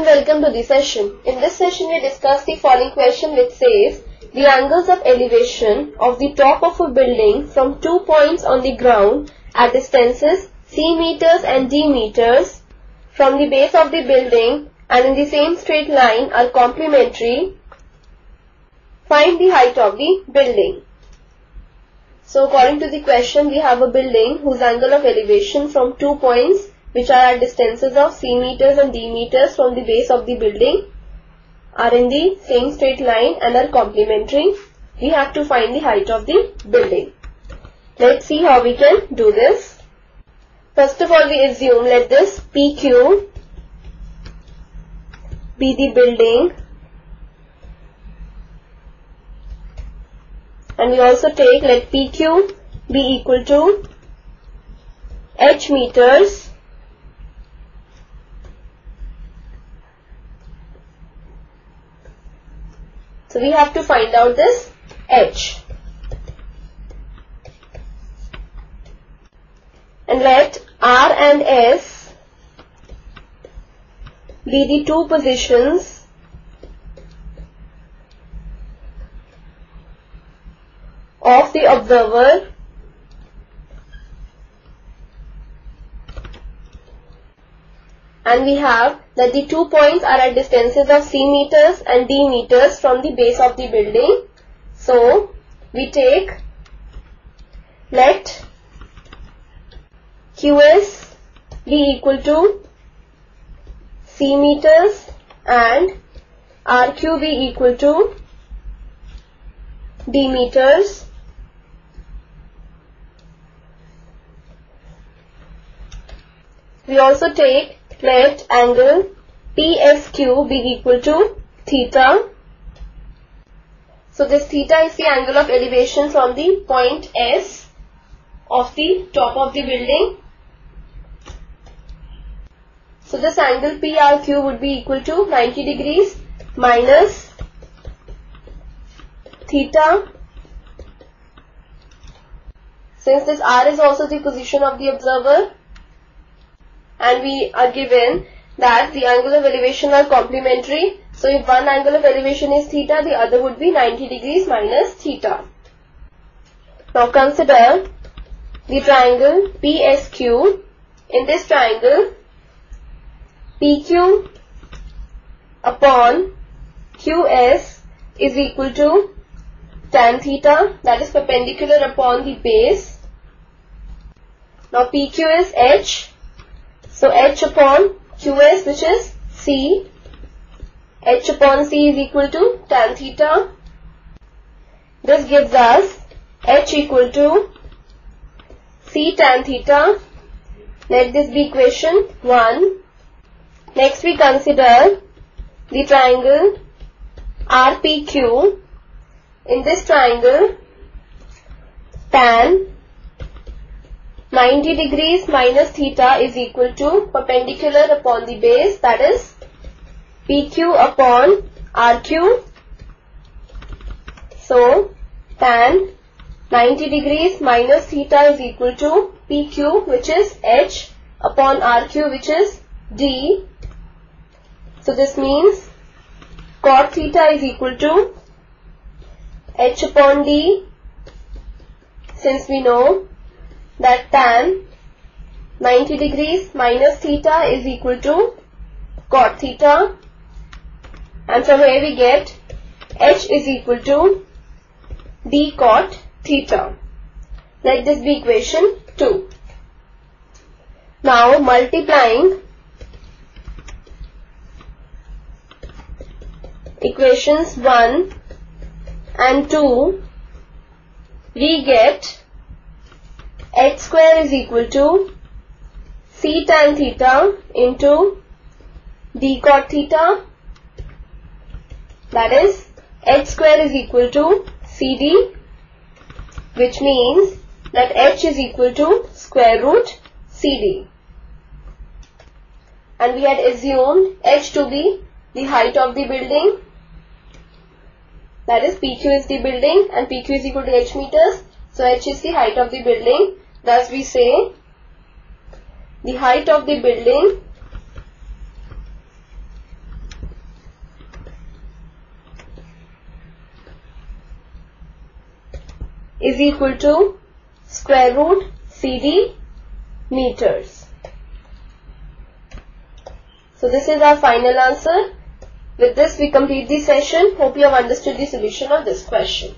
and welcome to the session. In this session, we discuss the following question which says, the angles of elevation of the top of a building from 2 points on the ground at distances c meters and d meters from the base of the building and in the same straight line are complementary. Find the height of the building. So according to the question, we have a building whose angle of elevation from 2 points which are at distances of c meters and d meters from the base of the building are in the same straight line and are complementary. We have to find the height of the building. Let's see how we can do this. First of all, we assume let this PQ be the building, and we also take let PQ be equal to h meters . So we have to find out this h. And let R and S be the two positions of the observer . And we have that the 2 points are at distances of c meters and d meters from the base of the building. So we take let QS be equal to c meters and RQ be equal to d meters. We also take let angle PSQ be equal to theta. So this theta is the angle of elevation from the point S of the top of the building. So this angle PRQ would be equal to 90 degrees minus theta. Since this R is also the position of the observer, and we are given that the angle of elevation are complementary. So if one angle of elevation is theta, the other would be 90 degrees minus theta. Now consider the triangle PSQ. In this triangle, PQ upon QS is equal to tan theta, that is perpendicular upon the base. Now PQ is H. So h upon qs, which is c, h upon c is equal to tan theta. This gives us h equal to c tan theta. Let this be equation 1. Next we consider the triangle RPQ. In this triangle, tan 90 degrees minus theta is equal to perpendicular upon the base, that is PQ upon RQ. So tan 90 degrees minus theta is equal to PQ, which is H, upon RQ, which is D. So this means cot theta is equal to H upon D, since we know that tan 90 degrees minus theta is equal to cot theta, and from here we get h is equal to d cot theta. Let this be equation 2. Now multiplying equations 1 and 2, we get h square is equal to c tan theta into d cot theta, that is h square is equal to cd, which means that h is equal to square root cd. And we had assumed h to be the height of the building, that is PQ is the building and PQ is equal to h meters. So h is the height of the building. Thus we say the height of the building is equal to square root CD meters. So this is our final answer. With this we complete the session. Hope you have understood the solution of this question.